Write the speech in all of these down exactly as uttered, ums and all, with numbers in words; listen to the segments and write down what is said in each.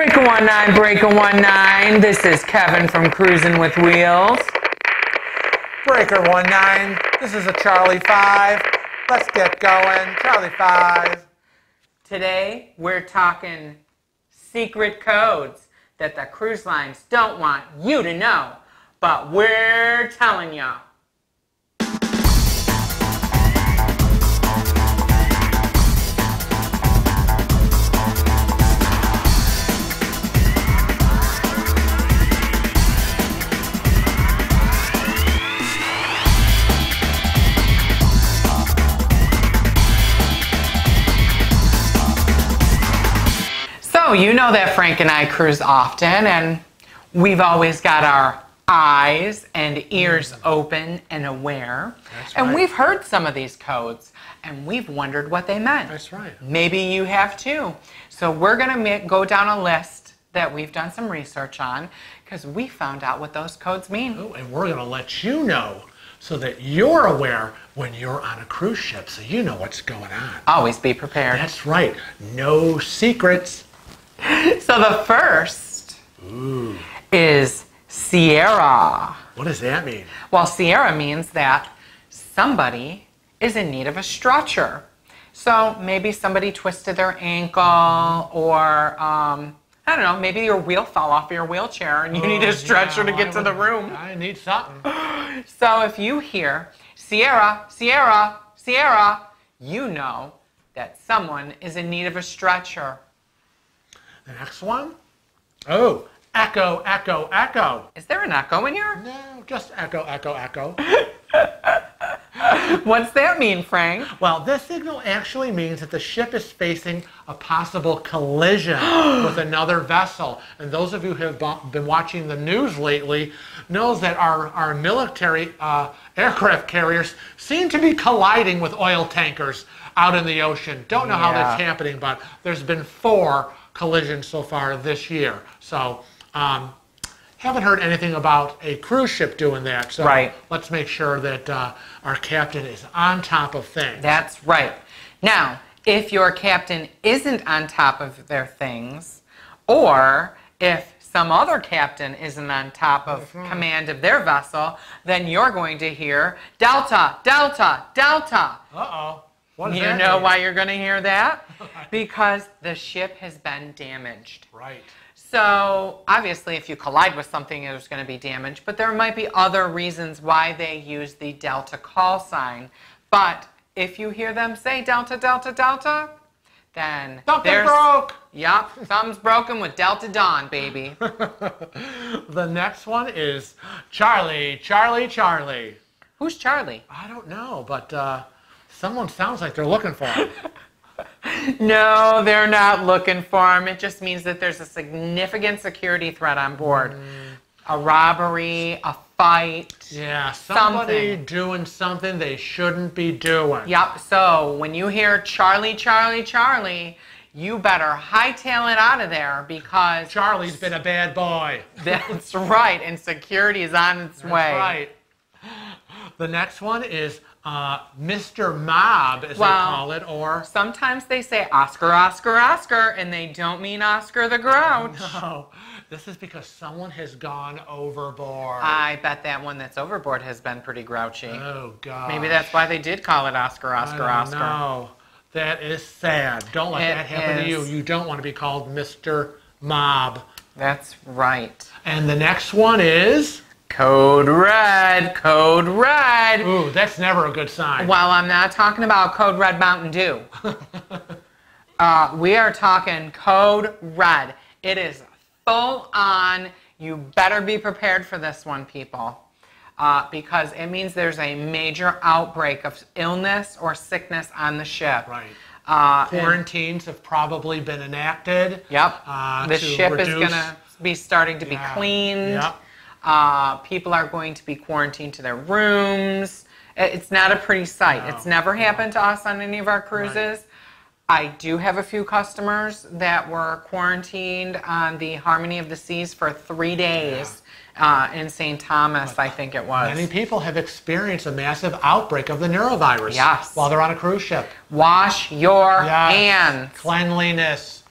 Breaker one nine, Breaker one nine. This is Kevin from Cruising with Wheels. Breaker one nine, this is a Charlie five. Let's get going, Charlie five. Today, we're talking secret codes that the cruise lines don't want you to know, but we're telling y'all. You know that Frank and I cruise often, and we've always got our eyes and ears open and aware. That's and right. We've heard some of these codes, and we've wondered what they meant. That's right. Maybe you have too. So we're going to go down a list that we've done some research on, because we found out what those codes mean. Ooh, and we're going to let you know so that you're aware when you're on a cruise ship, so you know what's going on. Always be prepared. That's right. No secrets. So the first Ooh. Is Sierra. What does that mean? Well, Sierra means that somebody is in need of a stretcher. So maybe somebody twisted their ankle, or um, I don't know, maybe your wheel fell off your wheelchair and you oh, need a stretcher yeah, to get I to would, the room. I need something. So if you hear Sierra, Sierra, Sierra, you know that someone is in need of a stretcher. The next one? Oh, echo, echo, echo. Is there an echo in here? No, just echo, echo, echo. What's that mean, Frank? Well, this signal actually means that the ship is facing a possible collision with another vessel. And those of you who have been watching the news lately knows that our, our military uh, aircraft carriers seem to be colliding with oil tankers out in the ocean. Don't know yeah. how that's happening, but there's been four collisions so far this year. So um, haven't heard anything about a cruise ship doing that. So right. let's make sure that uh, our captain is on top of things. That's right. Now, if your captain isn't on top of their things, or if some other captain isn't on top of mm-hmm. command of their vessel, then you're going to hear Delta, Delta, Delta. Uh-oh. You know mean? Why you're going to hear that? Because the ship has been damaged. Right. So, obviously, if you collide with something, there's going to be damage. But there might be other reasons why they use the Delta call sign. But if you hear them say Delta, Delta, Delta, then something broke. Yup. Something's broken with Delta Dawn, baby. The next one is Charlie, Charlie, Charlie. Who's Charlie? I don't know, but... Uh... someone sounds like they're looking for him. No, they're not looking for him. It just means that there's a significant security threat on board. Mm. A robbery, a fight. Yeah, somebody something. doing something they shouldn't be doing. Yep, so when you hear Charlie, Charlie, Charlie, you better hightail it out of there, because... Charlie's been a bad boy. That's right, and security is on its that's way. Right. The next one is... Uh, Mister Mob, as well, they call it, or... sometimes they say Oscar, Oscar, Oscar, and they don't mean Oscar the Grouch. No, this is because someone has gone overboard. I bet that one that's overboard has been pretty grouchy. Oh, God. Maybe that's why they did call it Oscar, Oscar, I don't Oscar. No, that is sad. Don't let it that happen is. to you. You don't want to be called Mister Mob. That's right. And the next one is... Code Red, Code Red. Ooh, that's never a good sign. Well, I'm not talking about Code Red Mountain Dew. uh, we are talking Code Red. It is full on. You better be prepared for this one, people, uh, because it means there's a major outbreak of illness or sickness on the ship. Right. Uh, Quarantines and, have probably been enacted. Yep. Uh, the ship reduce, is going to be starting to yeah, be cleaned. Yep. Uh, people are going to be quarantined to their rooms. It's not a pretty sight. No, it's never happened no. to us on any of our cruises. Right. I do have a few customers that were quarantined on the Harmony of the Seas for three days yeah. uh, in Saint Thomas, but I think it was. Many people have experienced a massive outbreak of the neurovirus yes. while they're on a cruise ship. Wash your yes. hands. Cleanliness.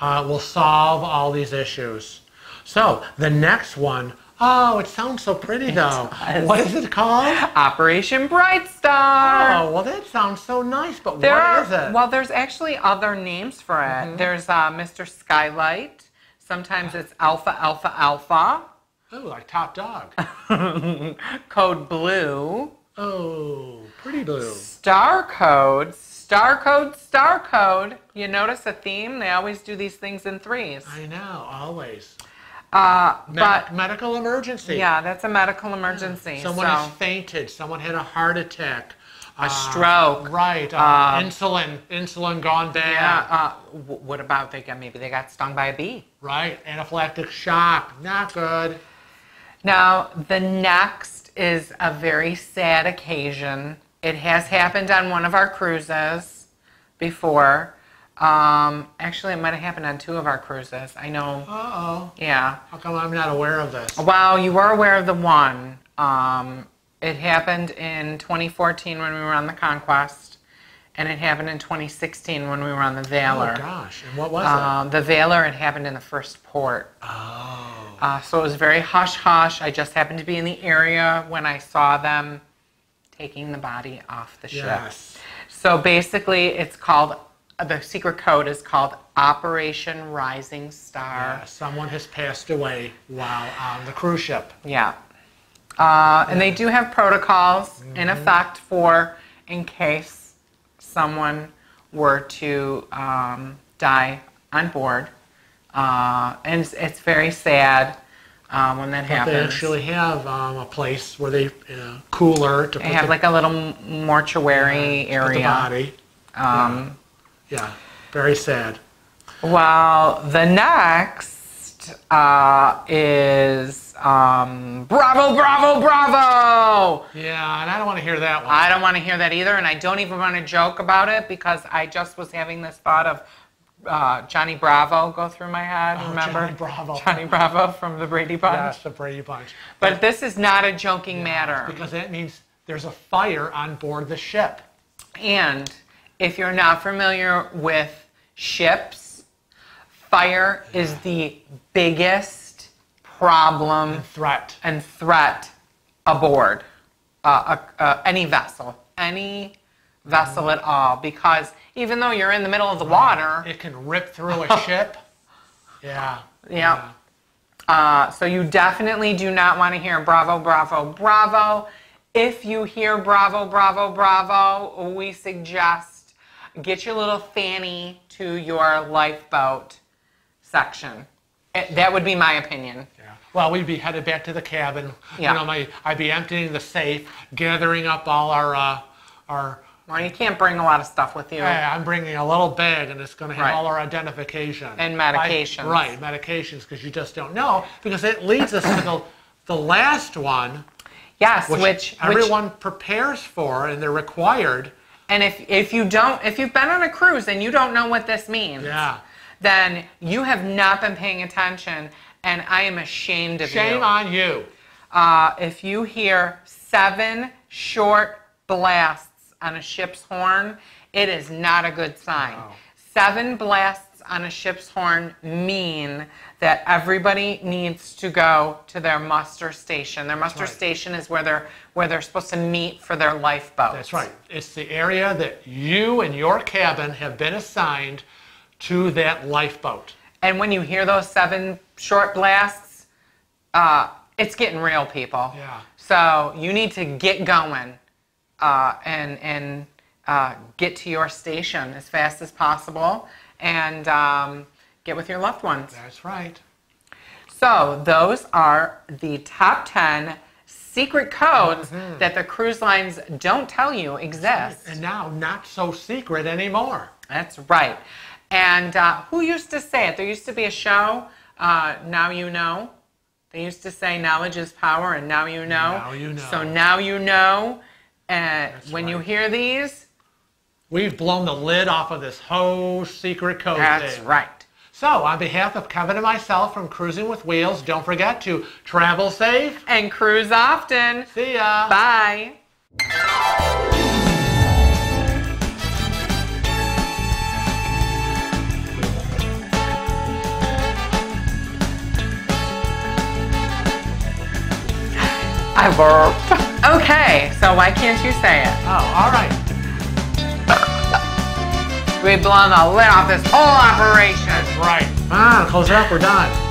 uh, will solve all these issues. So the next one, oh, it sounds so pretty though. What is it called? Operation Bright Star. Oh, well that sounds so nice, but there what are, is it? Well, there's actually other names for it. Mm-hmm. There's uh, Mister Skylight. Sometimes it's Alpha, Alpha, Alpha. Oh, like Top Dog. Code Blue. Oh, pretty blue. Star Code. Star Code, Star Code. You notice a theme? They always do these things in threes. I know, always. Uh, Me but medical emergency. Yeah, that's a medical emergency. Yeah. Someone so. has fainted. Someone had a heart attack. A uh, stroke. Right. Uh, uh, insulin. Insulin gone bad. Yeah. Uh, what about they got, maybe they got stung by a bee? Right. Anaphylactic shock. Not good. Now, the next is a very sad occasion. It has happened on one of our cruises before. Um, actually, it might have happened on two of our cruises. I know. Uh-oh. Yeah. How come I'm not aware of this? Well, you were aware of the one. Um, it happened in twenty fourteen when we were on the Conquest, and it happened in twenty sixteen when we were on the Valor. Oh, gosh. And what was uh, it? The Valor, it happened in the first port. Oh. Uh, so it was very hush-hush. I just happened to be in the area when I saw them taking the body off the ship. Yes. So basically, it's called... The secret code is called Operation Rising Star. Yeah, someone has passed away while on the cruise ship. Yeah. Uh, and they do have protocols mm-hmm. in effect for in case someone were to um, die on board. Uh, and it's, it's very sad um, when that but happens. They actually have um, a place where they, you know, cooler to they put have the, like a little mortuary yeah, area. The body. Um, yeah. Yeah, very sad. Well, the next uh, is um, Bravo, Bravo, Bravo! Yeah, and I don't want to hear that one. I don't want to hear that either, and I don't even want to joke about it because I just was having this thought of uh, Johnny Bravo go through my head, oh, remember? Johnny Bravo. Johnny Bravo from The Brady Bunch. Yes, The Brady Bunch. But, but this is not a joking yeah, matter. Because that means there's a fire on board the ship. And... If you're not familiar with ships, fire yeah. is the biggest problem and threat and threat aboard uh, uh, uh, any vessel, any vessel mm. at all, because even though you're in the middle of the water, it can rip through a ship. Yeah. Yeah. yeah. Uh, so you definitely do not want to hear Bravo, Bravo, Bravo. If you hear Bravo, Bravo, Bravo, we suggest. Get your little fanny to your lifeboat section. It, that would be my opinion. Yeah. Well, we'd be headed back to the cabin. Yeah. You know, my, I'd be emptying the safe, gathering up all our... Uh, our. Well, you can't bring a lot of stuff with you. Yeah, I'm bringing a little bag, and it's going to have right. all our identification. And medications. Right, right medications, because you just don't know. Because it leads us to the, the last one. Yes, which... which everyone which, prepares for, and they're required... And if, if you don't, if you've been on a cruise and you don't know what this means, yeah. then you have not been paying attention, and I am ashamed of Shame you. Shame on you. Uh, if you hear seven short blasts on a ship's horn, it is not a good sign. Wow. Seven blasts on a ship's horn mean that everybody needs to go to their muster station. Their muster right. station is where they're where they're supposed to meet for their lifeboats. That's right. It's the area that you and your cabin have been assigned to that lifeboat. And when you hear those seven short blasts, uh, it's getting real, people. Yeah. So you need to get going uh, and and uh, get to your station as fast as possible and. Um, Get with your loved ones. That's right. So those are the top ten secret codes mm-hmm. that the cruise lines don't tell you exist. And now not so secret anymore. That's right. And uh, who used to say it? There used to be a show, uh, Now You Know. They used to say knowledge is power and now you know. Now you know. So now you know. And uh, when right. you hear these. We've blown the lid off of this whole secret code That's thing. right. So, on behalf of Kevin and myself from Cruising with Wheels, don't forget to travel safe and cruise often. See ya. Bye. I burped. Okay, so why can't you say it? Oh, all right. We've blown the lid off this whole operation. That's right. Ah, close it up, we're done.